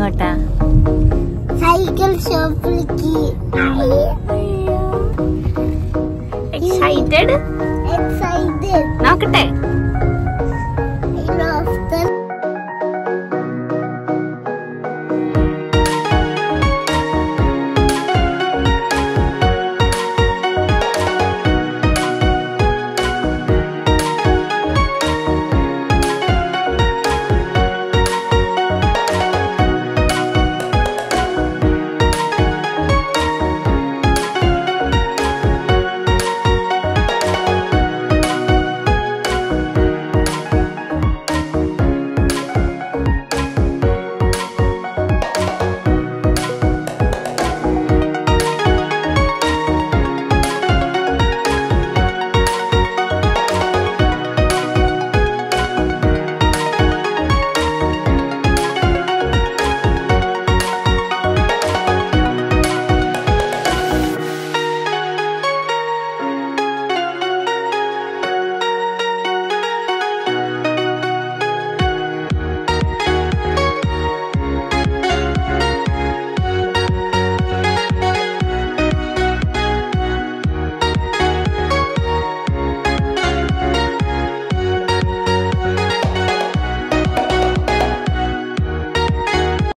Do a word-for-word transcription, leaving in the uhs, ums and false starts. एंगोटा cycle shop की excited excited नाकटे।